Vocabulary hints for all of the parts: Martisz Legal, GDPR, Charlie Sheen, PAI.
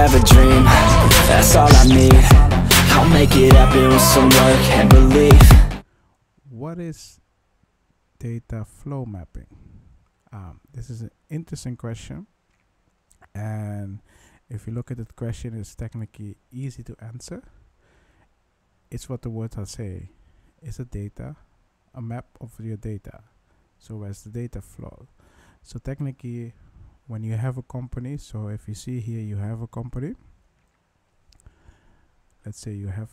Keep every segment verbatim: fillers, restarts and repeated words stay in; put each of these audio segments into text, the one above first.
have a dream, that's all I need. I'll make it happen with some work and belief. What is data flow mapping? Um, this is an interesting question, and if you look at the question, it's technically easy to answer. It's what the words are saying. It's a data, a map of your data. So where's the data flow? So technically, when you have a company, so if you see here, you have a company. Let's say you have.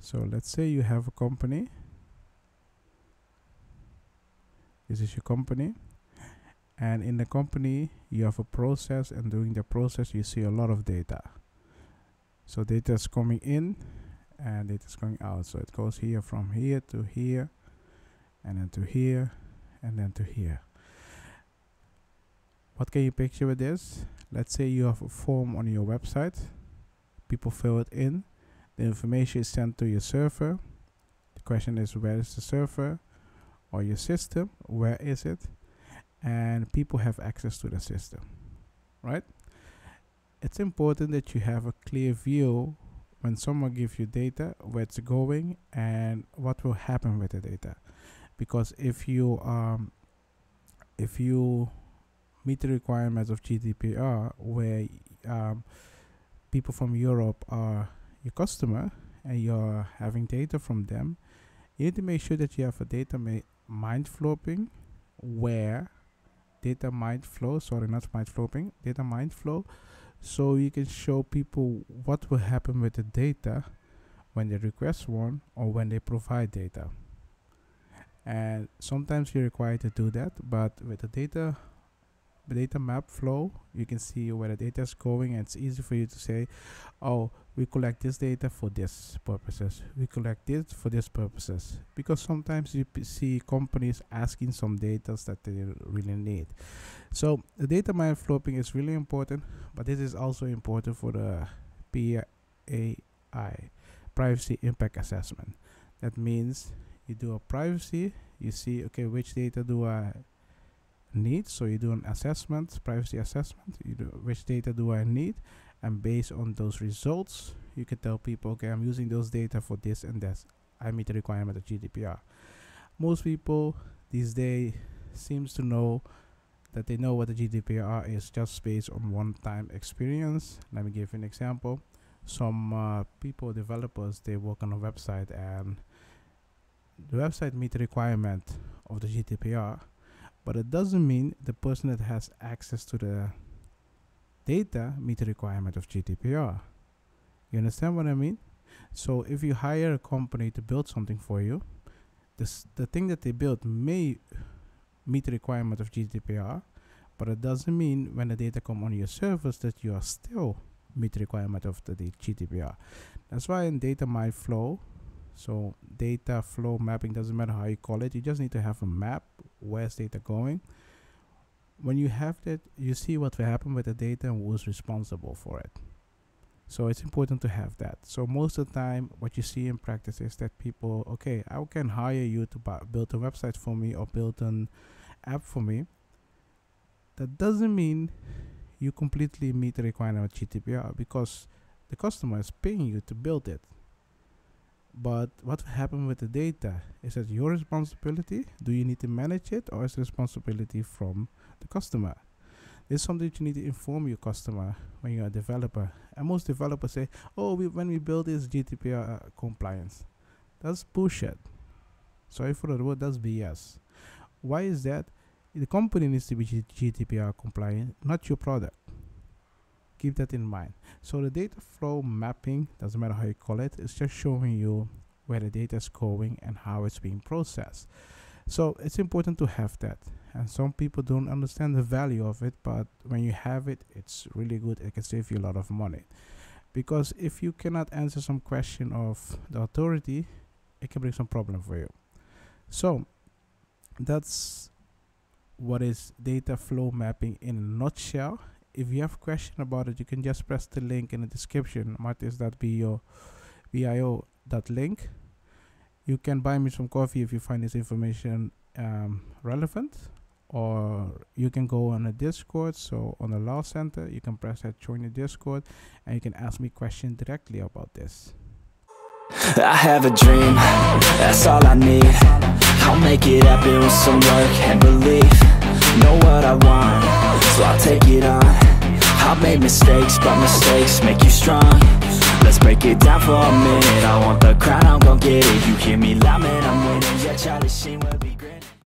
So let's say you have a company. This is your company. And in the company, you have a process, and during the process, you see a lot of data. So data is coming in and data is going out. So it goes here from here to here, and then to here, and then to here. What can you picture with this? Let's say you have a form on your website. People fill it in. The information is sent to your server. The question is, where is the server or your system? Where is it? And people have access to the system, right? It's important that you have a clear view when someone gives you data, where it's going and what will happen with the data. Because if you um, if you meet the requirements of G D P R, where um, people from Europe are your customer and you're having data from them, you need to make sure that you have a data ma mind flopping where data mind flow, sorry, not mind flopping, data mind flow, so you can show people what will happen with the data when they request one or when they provide data. And sometimes you're required to do that, but with the data the data map flow, you can see where the data is going, and it's easy for you to say, oh, we collect this data for this purposes, we collect this for this purposes, because sometimes you p see companies asking some data that they really need. So the data map flopping is really important, but this is also important for the P A I, privacy impact assessment. That means you do a privacy, you see, okay, which data do I need? So you do an assessment, privacy assessment, you do which data do I need, and based on those results you can tell people, okay, I'm using those data for this and that, I meet the requirement of G D P R. Most people these days seems to know that they know what the G D P R is just based on one-time experience. Let me give you an example. Some uh, people, developers, they work on a website, and the website meet the requirement of the G D P R, but it doesn't mean the person that has access to the data meet the requirement of G D P R. You understand what I mean? So if you hire a company to build something for you, this, the thing that they build may meet the requirement of G D P R, but it doesn't mean when the data come on your servers that you are still meet the requirement of the, the G D P R. That's why in data mind flow, so data flow mapping, doesn't matter how you call it, you just need to have a map, where's data going. When you have that, you see what will happen with the data and who's responsible for it. So it's important to have that. So most of the time, what you see in practice is that people, okay, I can hire you to build a website for me or build an app for me. That doesn't mean you completely meet the requirement of G D P R, because the customer is paying you to build it. But what will happen with the data? Is that your responsibility? Do you need to manage it, or is it responsibility from the customer? This is something that you need to inform your customer when you're a developer. And most developers say, oh, we, when we build this G D P R uh, compliance. That's bullshit. Sorry for the word, that's B S. Why is that? The company needs to be G D P R compliant, not your product. Keep that in mind. So the data flow mapping, doesn't matter how you call it, it's just showing you where the data is going and how it's being processed. So it's important to have that. And some people don't understand the value of it, but when you have it, it's really good. It can save you a lot of money. Because if you cannot answer some question of the authority, it can bring some problem for you. So that's what is data flow mapping in a nutshell. If you have a question about it, you can just press the link in the description, Martis dot B I O dot link. You can buy me some coffee if you find this information um, relevant. or you can go on a Discord. So on the Law Center, you can press that join the Discord and you can ask me questions directly about this. I have a dream, that's all I need. I'll make it happen with some work and belief. Know what I want, so I'll take it on. I've made mistakes, but mistakes make you strong. Let's break it down for a minute. I want the crown, I'm gon' get it. You hear me loud, man, I'm winning. Yeah, Charlie Sheen will be great.